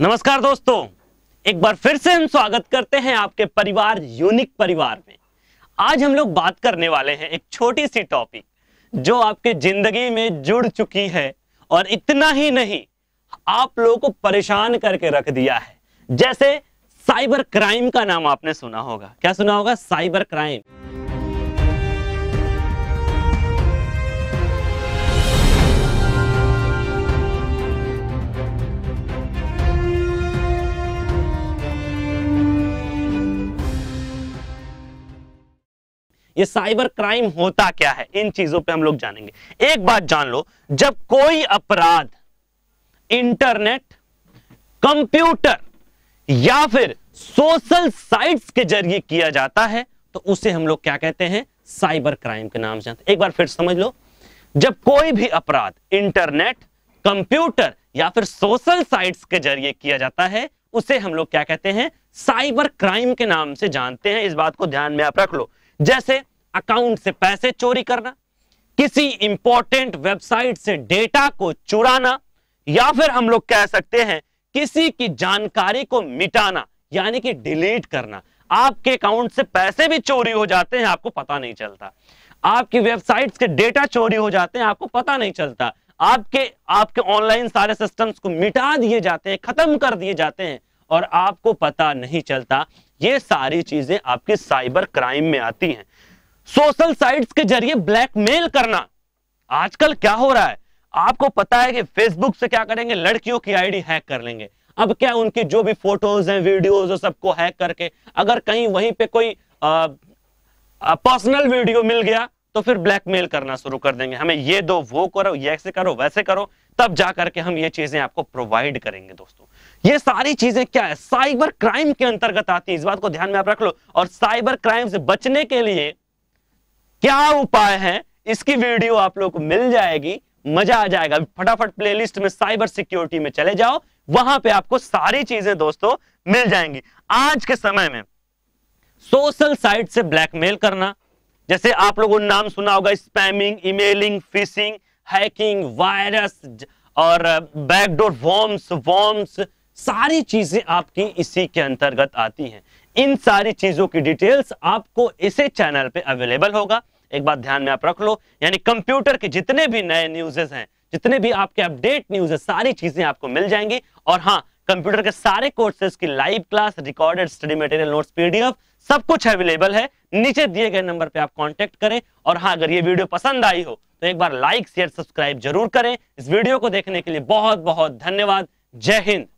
नमस्कार दोस्तों, एक बार फिर से हम स्वागत करते हैं आपके परिवार यूनिक परिवार में। आज हम लोग बात करने वाले हैं एक छोटी सी टॉपिक जो आपके जिंदगी में जुड़ चुकी है और इतना ही नहीं आप लोगों को परेशान करके रख दिया है, जैसे साइबर क्राइम का नाम आपने सुना होगा। क्या सुना होगा? Cyber crime. ये साइबर क्राइम होता क्या है, इन चीजों पे हम लोग जानेंगे। एक बात जान लो, जब कोई अपराध इंटरनेट, कंप्यूटर या फिर सोशल साइट्स के जरिए किया जाता है तो उसे हम लोग क्या कहते हैं? साइबर क्राइम के नाम से जानते हैं। एक बार फिर समझ लो, जब कोई भी अपराध इंटरनेट, कंप्यूटर या फिर सोशल साइट्स के जरिए किया जाता है उसे हम लोग क्या कहते हैं? साइबर क्राइम के नाम से जानते हैं। इस बात को ध्यान में आप रख लो। जैसे अकाउंट से पैसे चोरी करना, किसी इंपॉर्टेंट वेबसाइट से डेटा को चुराना, या फिर हम लोग कह सकते हैं किसी की जानकारी को मिटाना यानी कि डिलीट करना। आपके अकाउंट से पैसे भी चोरी हो जाते हैं, आपको पता नहीं चलता। आपकी वेबसाइट्स के डेटा चोरी हो जाते हैं, आपको पता नहीं चलता। आपके ऑनलाइन सारे सिस्टम्स को मिटा दिए जाते हैं, खत्म कर दिए जाते हैं और आपको पता नहीं चलता। ये सारी चीजें आपकी साइबर क्राइम में आती हैं। सोशल साइट्स के जरिए ब्लैकमेल करना, आजकल क्या हो रहा है आपको पता है कि फेसबुक से क्या करेंगे, लड़कियों की आईडी हैक कर लेंगे। अब क्या उनकी जो भी फोटोज हैं, वीडियोज हैं, सबको हैक करके अगर कहीं वहीं पे कोई पर्सनल वीडियो मिल गया तो फिर ब्लैकमेल करना शुरू कर देंगे, हमें ये दो, वो करो, ये ऐसे करो, वैसे करो, तब जा करके हम ये चीजें आपको प्रोवाइड करेंगे। दोस्तों, ये सारी चीजें क्या है, साइबर क्राइम के अंतर्गत आती है। इस बात को ध्यान में आप रख लो। और साइबर क्राइम से बचने के लिए क्या उपाय है, इसकी वीडियो आप लोगों को मिल जाएगी, मजा आ जाएगा। फटाफट प्लेलिस्ट में साइबर सिक्योरिटी में चले जाओ, वहां पे आपको सारी चीजें दोस्तों मिल जाएंगी। आज के समय में सोशल साइट से ब्लैकमेल करना, जैसे आप लोगों ने नाम सुना होगा spamming, emailing, phishing, hacking, virus और बैकडोर वॉर्म्स, सारी चीजें आपकी इसी के अंतर्गत आती हैं। इन सारी चीजों की डिटेल्स आपको इसी चैनल पे अवेलेबल होगा। एक बात ध्यान में आप रख लो, यानी कंप्यूटर के जितने भी नए न्यूज़ेस हैं, जितने भी आपके अपडेट न्यूज़ है, सारी चीजें आपको मिल जाएंगी। और हाँ, कंप्यूटर के सारे कोर्सेज की live class, recorded study material, notes, PDF सब कुछ अवेलेबल है। नीचे दिए गए नंबर पे आप कांटेक्ट करें। और हाँ, अगर ये वीडियो पसंद आई हो तो एक बार लाइक, शेयर, सब्सक्राइब जरूर करें। इस वीडियो को देखने के लिए बहुत बहुत धन्यवाद। जय हिंद।